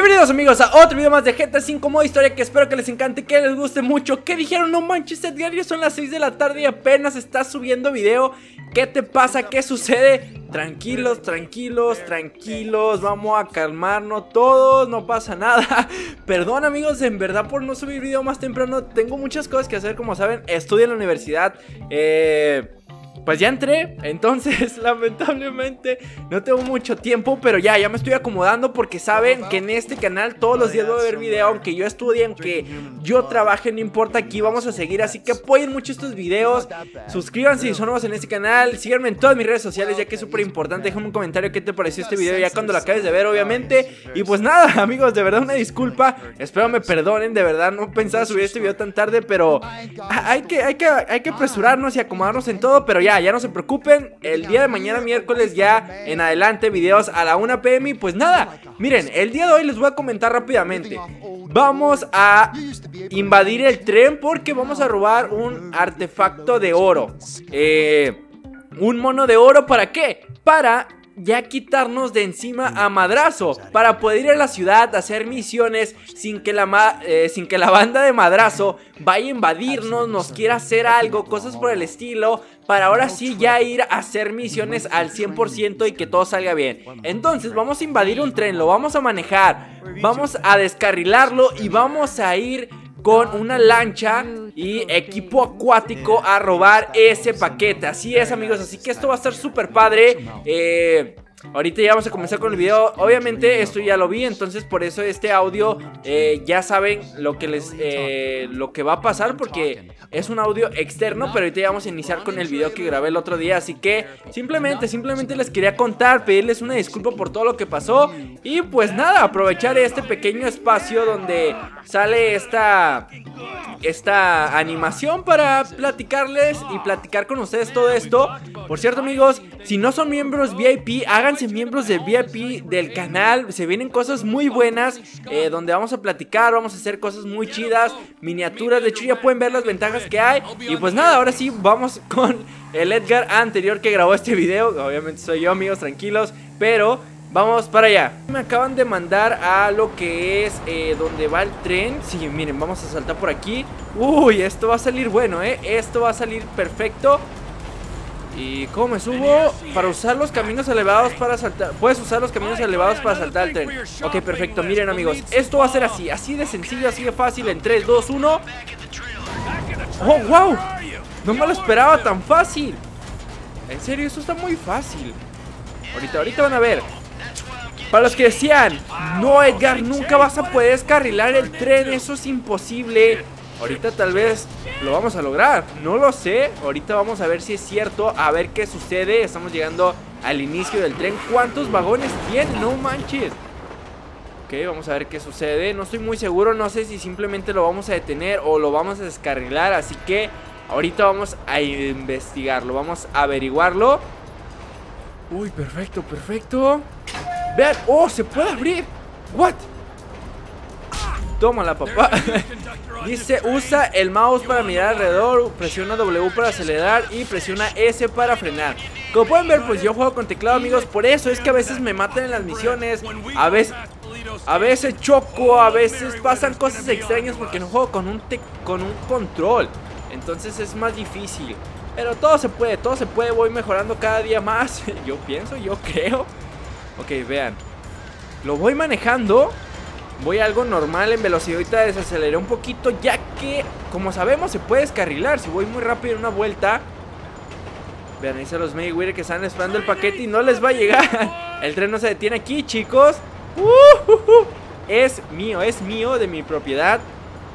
Bienvenidos amigos a otro video más de GTA 5 modo historia, que espero que les encante, que les guste mucho. Que dijeron, no manches Edgar, ya son las 6 de la tarde y apenas está subiendo video. ¿Qué te pasa? ¿Qué sucede? Tranquilos, tranquilos, tranquilos, vamos a calmarnos todos, no pasa nada. Perdón amigos, en verdad por no subir video más temprano, tengo muchas cosas que hacer, como saben, estudio en la universidad. Pues ya entré, entonces lamentablemente no tengo mucho tiempo, pero ya me estoy acomodando porque saben que en este canal todos los días va a haber video, aunque yo estudie, aunque yo trabaje, no importa, aquí vamos a seguir, así que apoyen mucho estos videos, suscríbanse si son nuevos en este canal, síganme en todas mis redes sociales ya que es súper importante, déjame un comentario qué te pareció este video ya cuando lo acabes de ver obviamente, y pues nada amigos, de verdad una disculpa, espero me perdonen, de verdad no pensaba subir este video tan tarde, pero hay que apresurarnos y acomodarnos en todo, pero ya no se preocupen, el día de mañana miércoles ya en adelante videos a la 1 p.m. y pues nada, miren, el día de hoy les voy a comentar rápidamente. Vamos a invadir el tren porque vamos a robar un artefacto de oro, un mono de oro, ¿para qué? Para ya quitarnos de encima a Madrazo, para poder ir a la ciudad a hacer misiones sin que la banda de Madrazo vaya a invadirnos, nos quiera hacer algo, cosas por el estilo, para ahora sí ya ir a hacer misiones al 100% y que todo salga bien. Entonces vamos a invadir un tren, lo vamos a manejar, vamos a descarrilarlo y vamos a ir con una lancha y equipo acuático a robar ese paquete. Así es amigos, así que esto va a estar súper padre. Ahorita ya vamos a comenzar con el video. Obviamente esto ya lo vi, entonces por eso este audio ya saben lo que va a pasar, porque es un audio externo, pero ahorita ya vamos a iniciar con el video que grabé el otro día. Así que simplemente les quería contar, pedirles una disculpa por todo lo que pasó. Y pues nada, aprovechar este pequeño espacio donde sale esta animación para platicarles y platicar con ustedes todo esto. Por cierto amigos, si no son miembros VIP, háganse miembros de VIP del canal. Se vienen cosas muy buenas, donde vamos a platicar, vamos a hacer cosas muy chidas, miniaturas, de hecho ya pueden ver las ventajas que hay. Y pues nada, ahora sí vamos con el Edgar anterior que grabó este video. Obviamente soy yo amigos, tranquilos, pero vamos para allá. Me acaban de mandar a lo que es donde va el tren. Sí, miren, vamos a saltar por aquí. Uy, esto va a salir bueno, esto va a salir perfecto. ¿Y cómo me subo? Para usar los caminos elevados para saltar. Puedes usar los caminos elevados para saltar el tren. Ok, perfecto, miren amigos, esto va a ser así, así de sencillo, así de fácil. En 3, 2, 1. ¡Oh, wow! No me lo esperaba tan fácil. En serio, esto está muy fácil. Ahorita van a ver. Para los que decían, no Edgar, nunca vas a poder descarrilar el tren, eso es imposible. Ahorita tal vez lo vamos a lograr, no lo sé. Ahorita vamos a ver si es cierto, a ver qué sucede. Estamos llegando al inicio del tren. ¿Cuántos vagones tiene? No manches. Ok, vamos a ver qué sucede. No estoy muy seguro, no sé si simplemente lo vamos a detener o lo vamos a descarrilar. Así que ahorita vamos a investigarlo, vamos a averiguarlo. Uy, perfecto, perfecto. Vean, oh, se puede abrir. What? Tómala, papá. Dice, usa el mouse para mirar alrededor, presiona W para acelerar y presiona S para frenar. Como pueden ver, pues yo juego con teclado, amigos, por eso es que a veces me matan en las misiones, a veces choco, a veces pasan cosas extrañas porque no juego con un control. Entonces es más difícil, pero todo se puede, voy mejorando cada día más. Yo pienso, yo creo. Ok, vean, lo voy manejando, voy a algo normal en velocidad, ahorita desaceleré un poquito ya que, como sabemos, se puede descarrilar si voy muy rápido en una vuelta. Vean, ahí se los Mayweather que están esperando el paquete y no les va a llegar. El tren no se detiene aquí, chicos. Es mío, de mi propiedad.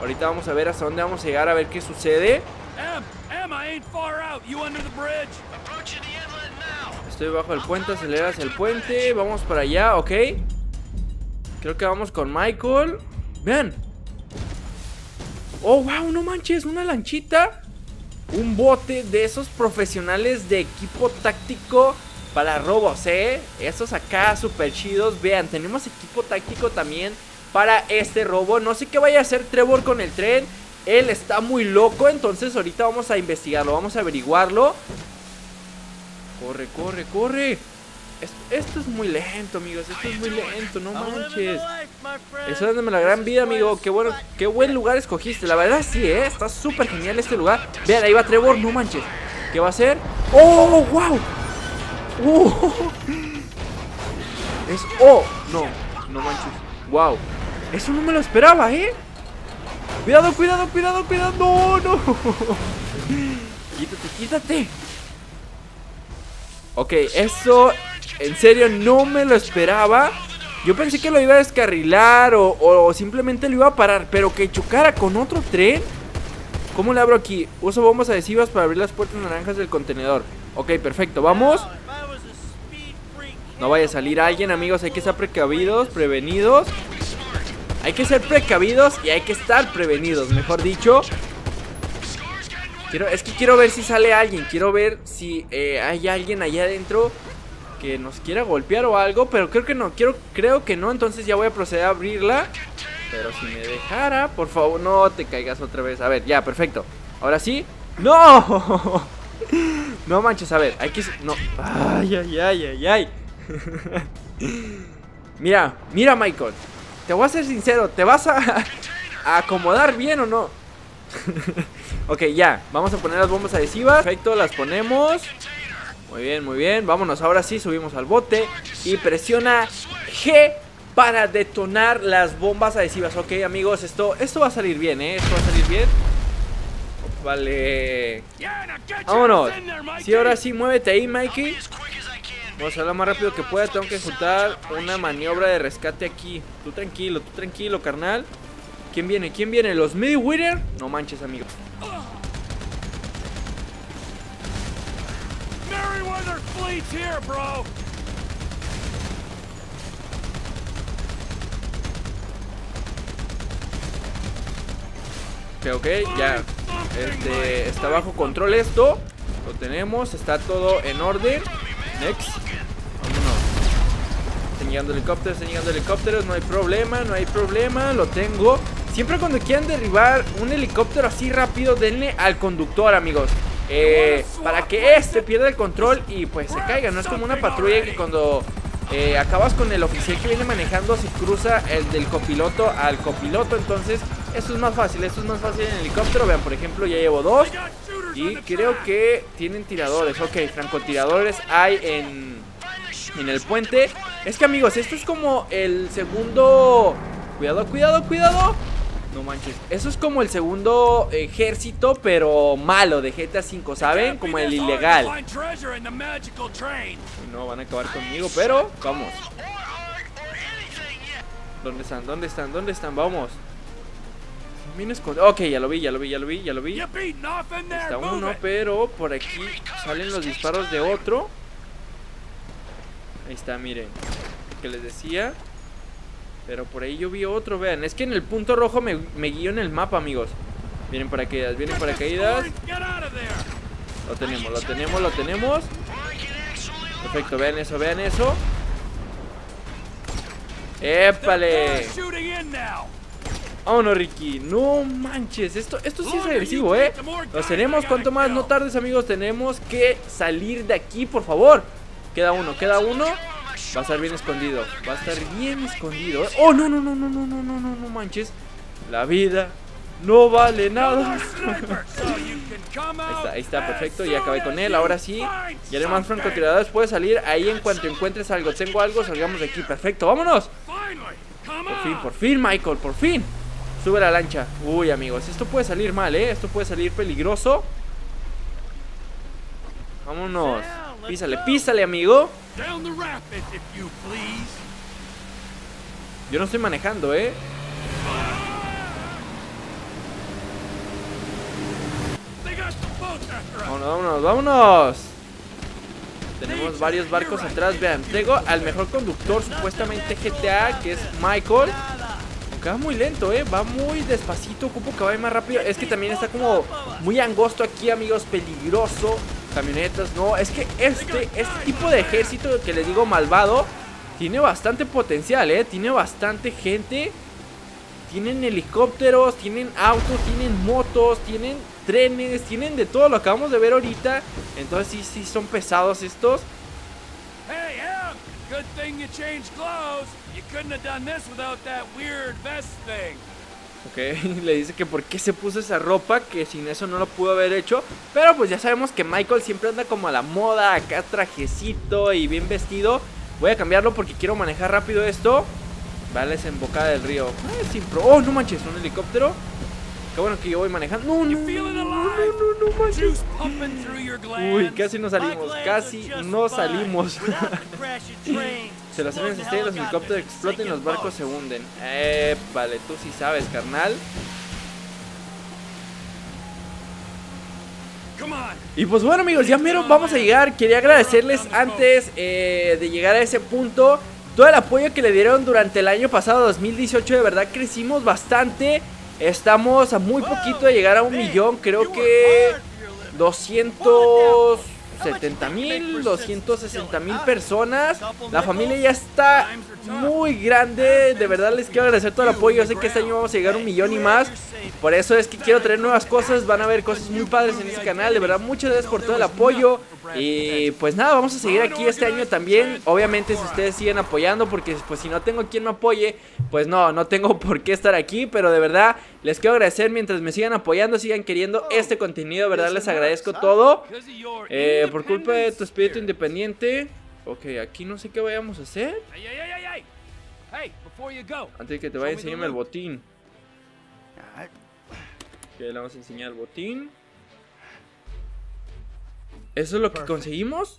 Ahorita vamos a ver hasta dónde vamos a llegar, a ver qué sucede. Estoy bajo el puente, aceleras el puente. Vamos para allá, ok. Creo que vamos con Michael. Vean. Oh, wow, no manches, una lanchita. Un bote de esos profesionales de equipo táctico para robos, esos acá súper chidos. Vean, tenemos equipo táctico también para este robo. No sé qué vaya a hacer Trevor con el tren. Él está muy loco, entonces ahorita vamos a investigarlo, vamos a averiguarlo. Corre, corre, corre. Esto es muy lento, amigos. Esto es muy lento, no manches. Eso dándome la gran vida, amigo. Qué bueno, qué buen lugar escogiste. La verdad sí, está súper genial este lugar. Vean, ahí va Trevor, no manches. ¿Qué va a hacer? ¡Oh, wow! Es... ¡Oh! No, no manches. ¡Wow! Eso no me lo esperaba, ¿eh? ¡Cuidado, cuidado, cuidado, cuidado! ¡No, no! ¡Quítate, quítate! Ok, eso... En serio, no me lo esperaba. Yo pensé que lo iba a descarrilar o simplemente lo iba a parar. Pero que chocara con otro tren. ¿Cómo le abro aquí? Uso bombas adhesivas para abrir las puertas naranjas del contenedor. Ok, perfecto, vamos. No vaya a salir alguien, amigos. Hay que estar precavidos, prevenidos. Hay que ser precavidos y hay que estar prevenidos, mejor dicho. Es que quiero ver si sale alguien. Quiero ver si hay alguien allá adentro que nos quiera golpear o algo, pero creo que no, creo que no, entonces ya voy a proceder a abrirla. Pero si me dejara, por favor, no te caigas otra vez. A ver, ya, perfecto. Ahora sí. ¡No! No manches, a ver, hay que... No. Ay, ay, ay, ay, ay. Mira, mira, Michael. Te voy a ser sincero, ¿te vas a acomodar bien o no? Ok, ya, vamos a poner las bombas adhesivas. Perfecto, las ponemos. Muy bien, muy bien, vámonos, ahora sí, subimos al bote y presiona G para detonar las bombas adhesivas. Ok, amigos, esto va a salir bien, esto va a salir bien. Vale, vámonos. Sí, ahora sí, muévete ahí, Mikey. Vamos a lo más rápido que pueda, tengo que ejecutar una maniobra de rescate aquí. Tú tranquilo, carnal. ¿Quién viene? ¿Quién viene? ¿Los Midwinter? No manches, amigos. Ok, ya. Está bajo control esto. Lo tenemos, está todo en orden. Next. Vámonos. Están llegando helicópteros, no hay problema, no hay problema. Lo tengo. Siempre cuando quieran derribar un helicóptero así rápido, denle al conductor, amigos. Para que este pierda el control y pues se caiga. No es como una patrulla que cuando acabas con el oficial que viene manejando, se cruza el del copiloto al copiloto. Entonces esto es más fácil, esto es más fácil en el helicóptero. Vean, por ejemplo, ya llevo dos y creo que tienen tiradores. Ok, francotiradores hay en el puente. Es que, amigos, esto es como el segundo... Cuidado, cuidado, cuidado. No manches, eso es como el segundo ejército, pero malo, de GTA V, ¿saben? Como el ilegal. No, van a acabar conmigo, pero vamos. ¿Dónde están? ¿Dónde están? ¿Dónde están? Vamos. Ok, ya lo vi. Está uno, pero por aquí salen los disparos de otro. Ahí está, miren, que les decía. Pero por ahí yo vi otro, vean. Es que en el punto rojo me guío en el mapa, amigos. Vienen paracaídas, vienen paracaídas. Lo tenemos, lo tenemos, lo tenemos. Perfecto, vean eso, vean eso. ¡Épale! ¡Vámonos, Ricky! ¡No manches! Esto sí es agresivo, ¿eh? Los tenemos, cuanto más no tardes, amigos. Tenemos que salir de aquí, por favor. Queda uno, queda uno. Va a estar bien escondido, va a estar bien escondido. Oh, no, no, no, no, no, no, no, no, no manches. La vida no vale nada. Ahí está, perfecto, ya acabé con él, ahora sí. Y además francotiradores, puedes salir ahí en cuanto encuentres algo. Tengo algo, salgamos de aquí, perfecto, vámonos. Por fin, Michael, por fin. Sube la lancha. Uy, amigos, esto puede salir mal, esto puede salir peligroso. Vámonos. Písale, písale, amigo. Yo no estoy manejando, Vámonos, vámonos, vámonos. Tenemos varios barcos atrás, vean. Tengo al mejor conductor supuestamente GTA, que es Michael. Va muy lento, va muy despacito. Ocupo que vaya más rápido. Es que también está como muy angosto aquí, amigos. Peligroso. Camionetas, no, es que este tipo de ejército que les digo malvado tiene bastante potencial, tiene bastante gente. Tienen helicópteros, tienen autos, tienen motos, tienen trenes, tienen de todo, lo acabamos de ver ahorita. Entonces sí, sí son pesados estos. Good thing you changed clothes. You couldn't have done this without that weird vest thing. Okay, le dice que por qué se puso esa ropa, que sin eso no lo pudo haber hecho. Pero pues ya sabemos que Michael siempre anda como a la moda, acá trajecito y bien vestido. Voy a cambiarlo porque quiero manejar rápido esto. Va a la desembocada del río. Oh, no manches, un helicóptero. Qué bueno que yo voy manejando. No, no, no manches. Uy, casi no salimos, casi no salimos. Se las aviones estrellan, los helicópteros explotan y los barcos se hunden. Vale, tú sí sabes, carnal. Y pues bueno, amigos, ya mero vamos a llegar. Quería agradecerles antes de llegar a ese punto todo el apoyo que le dieron durante el año pasado 2018. De verdad crecimos bastante. Estamos a muy poquito de llegar a 1 millón. Creo que 270,000, 260,000 personas. La familia ya está muy grande. De verdad les quiero agradecer todo el apoyo. Yo sé que este año vamos a llegar a 1 millón y más. Por eso es que quiero traer nuevas cosas. Van a haber cosas muy padres en este canal. De verdad, muchas gracias por todo el apoyo. Y pues nada, vamos a seguir aquí este año también. Obviamente si ustedes siguen apoyando, porque pues si no tengo quien me apoye, pues no tengo por qué estar aquí. Pero de verdad les quiero agradecer. Mientras me sigan apoyando, sigan queriendo este contenido. De verdad les agradezco todo. Por culpa de tu espíritu independiente. Ok, aquí no sé qué vayamos a hacer. Antes de que te vaya, enséñame el botín. Ok, le vamos a enseñar el botín. ¿Eso es lo que conseguimos?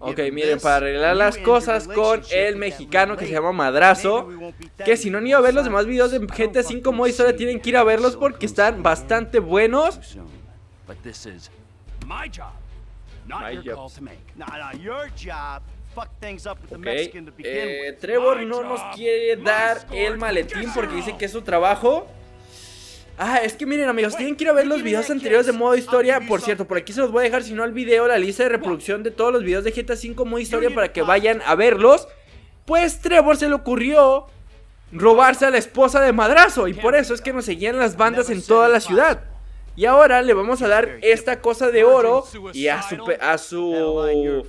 Ok, miren, para arreglar las cosas con el mexicano que se llama Madrazo. Que si no han ido a ver los demás videos de GTA 5 Mod Historia, tienen que ir a verlos porque están bastante buenos. Trevor no nos quiere dar el maletín porque dice que es su trabajo. Es que miren, amigos, tienen que ir a ver los videos anteriores de modo historia. Por cierto, por aquí se los voy a dejar, si no al video, la lista de reproducción de todos los videos de GTA 5 modo historia para que vayan a verlos. Pues Trevor se le ocurrió robarse a la esposa de Madrazo, y por eso es que nos seguían las bandas en toda la ciudad. Y ahora le vamos a dar esta cosa de oro y a su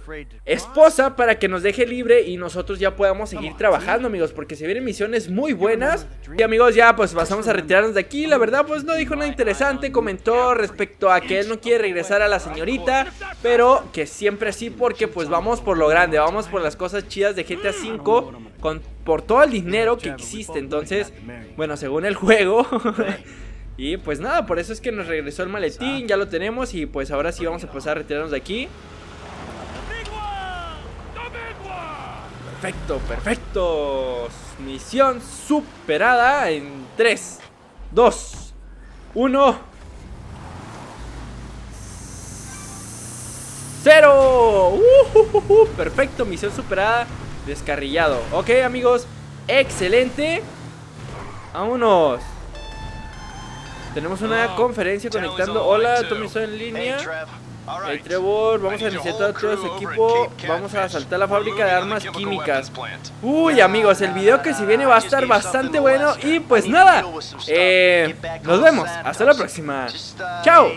esposa para que nos deje libre y nosotros ya podamos seguir trabajando, amigos, porque se vienen misiones muy buenas. Y amigos, ya pues pasamos a retirarnos de aquí. La verdad pues no dijo nada interesante. Comentó respecto a que él no quiere regresar a la señorita, pero que siempre sí, porque pues vamos por lo grande, vamos por las cosas chidas de GTA V por todo el dinero que existe. Entonces, bueno, según el juego. Y pues nada, por eso es que nos regresó el maletín, ya lo tenemos. Y pues ahora sí vamos a pasar a retirarnos de aquí. Perfecto, perfecto. Misión superada en 3, 2, 1, 0. Perfecto, misión superada, descarrillado. Ok, amigos, excelente. Vámonos. Tenemos una conferencia conectando. Hola, Tommy, estoy en línea. Hey, Trevor, vamos a iniciar a todo su equipo. Vamos a asaltar la fábrica de armas químicas. Uy, amigos, el video que se viene va a estar bastante bueno. Y pues nada, nos vemos. Hasta la próxima. Chao.